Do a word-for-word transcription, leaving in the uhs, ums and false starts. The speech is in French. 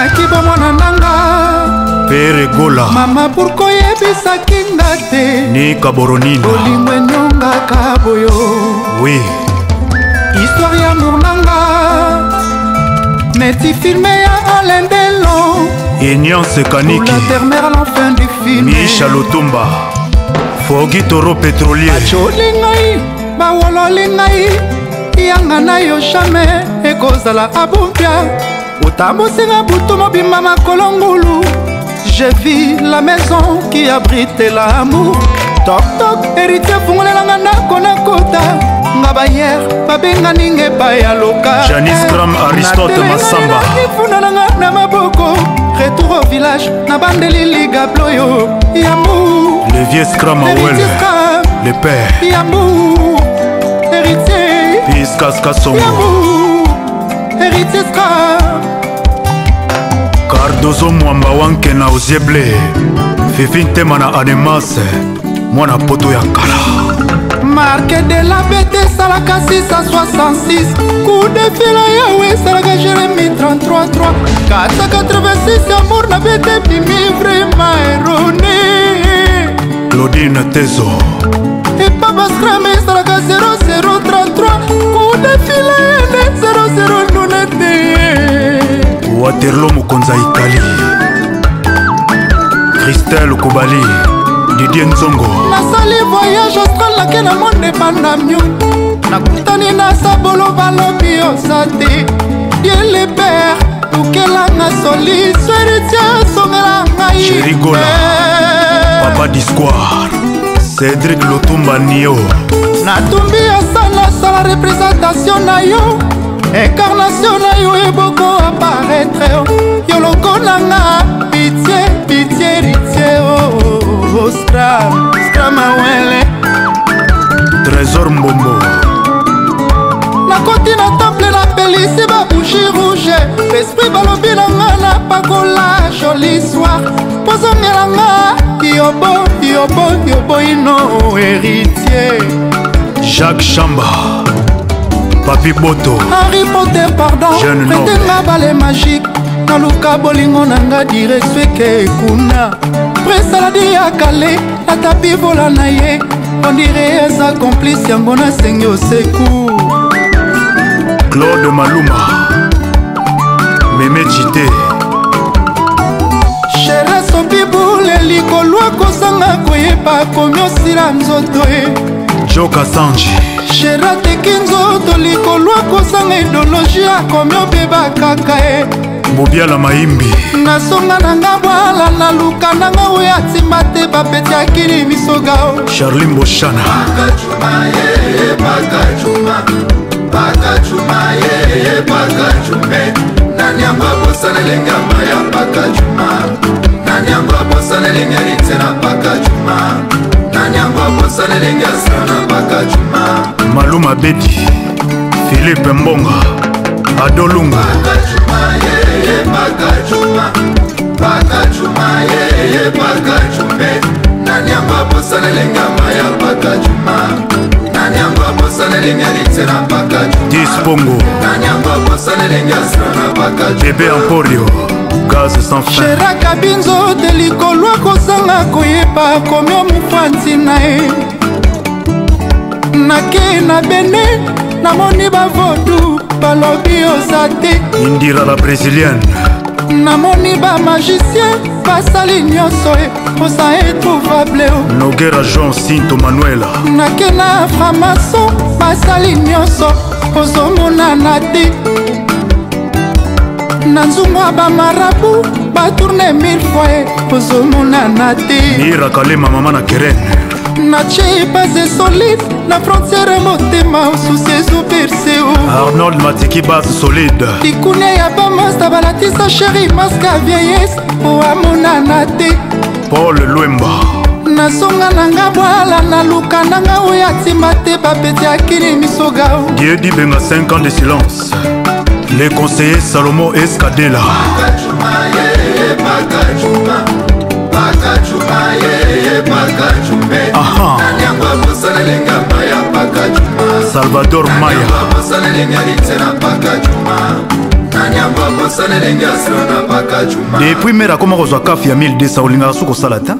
na kibomo na nanga Pere gola Mama burko yebisa kinda te Ni kaboronina Olimwe nyonga kaboyo Oui Histoire ya murnanga Neti filme ya olendelo Ignan Sekaniki Pour la dernière à l'enfin du film Michel Otumba Fogi Toro Pétrolier Acho lingai Bawolo lingai Yanga na yo jamais Ekozala abumpia Je vis la maison qui abrite l'amour. Toc toc, héritier fungole langana konakota. Ngabayer, babenga ninge bayaloka. Janice Gram Aristote Massamba. Retour au village, na bandeli liga bloyo. Yamour. Le vieux Scram Awel. Le père. Yamour. Héritier. Piskaska Songo. Yamour. Héritier Scram. Cardozo Mwamba wanke na Ozieble Fifintema na Anemase Mwana poto ya kala Marque de la Bete Salaka six cent soixante-six Coup de fila yawe Salaka Jeremie trente-trois trois quatre cent quatre-vingt-six Amour na Bete Bimi Vrema erroné Claudine Tezo Et Papa Scramé Salaka zéro zéro trente-trois Coup de fila yawe zéro zéro Waterlo Mukonza Itali Christelle Kobali Didier Nzongo Nasali voyage austral lake na monde pandamio Nakutani na sabolo balobi osati Diele père Ukela na soli Sweritia songela ngai Chéri Gola Papa Discoire Cédric Lotumba Nio Natumbi asala sala représentation na yo Incarnation na yo e boko apparaître Yoloko nanga pitié pitié ritié oh oh oh Scram Scram awele Trésor mbombo Na koti na temple na pelisi ba bougie rouge L'esprit balobi nanga na pakola joli soir Pozongela nga yobo yobo yobo ino héritier Jacques Chamba Papi Boto Harry Potter pardon Prêtez ma balle magique Dans le cas bolingo nanga direct Feke kuna Présaladi ya kale La tapi vola na ye On dirait sa complice Yango na sengyo sekou Claude Maluma Meme Chité Chere son bibou Leli kolwa kosanga Koye pa komyo sila mzoto e Joka Sanji Chera tekinzo toliko lwako sanga idologia komyo beba kakae Mbobia la maimbi Nasonga nanga wala na luka nanga weati mate bapeti akili misogao Charlie Mboshana Pakadjuma yeye Pakadjuma Pakadjuma yeye Pakadjume Nani ambapo sana lengama ya Pakadjuma Nani ambapo sana lengari tena Pakadjuma Maluma Bedi Philippe Mbonga Adolunga Pakadjuma yeye Pakadjuma Pakadjuma yeye Pakadjume Nani ambapo sana lengama ya Pakadjuma Nani ambapo sana lengari tena Pakadjuma Dispongo Nani ambapo sana lengari tena Pakadjuma Bebe Emporio Chera kabinzo teliko lwako sanga koyepa komyo mfanti nae Nake na bene na moni bavodu balobi osate Indira la brésilienne Na moni ba magicien basali nyonso e posa etrouvable o Noguera Jean Sinto Manuela Nake na framason basali nyonso ozomona na te Nanzumwa ba marabu ba tourne mille fois Pozo mona na te Nira kalema mama na keren Na che base solide Na frontière motema Sous ses superseo Arnold Matiki base solide Tikune ya ba masta balatisa chéri Maska vieillesse Oa mona na te Paul Luemba Nasonga nanga bwala na luka nanga Oyatima te bapeti akini misoga Diedi benga cinq ans de silence Les conseillers Salomon Escadela Pakadjuma yeye Pakadjuma Pakadjuma yeye Pakadjume Nani ambapo sana lengama ya Pakadjuma Salvador Maya Nani ambapo sana lengama ya Pakadjuma Depuis mera comment on se fait mille deux cents au linga sous salata.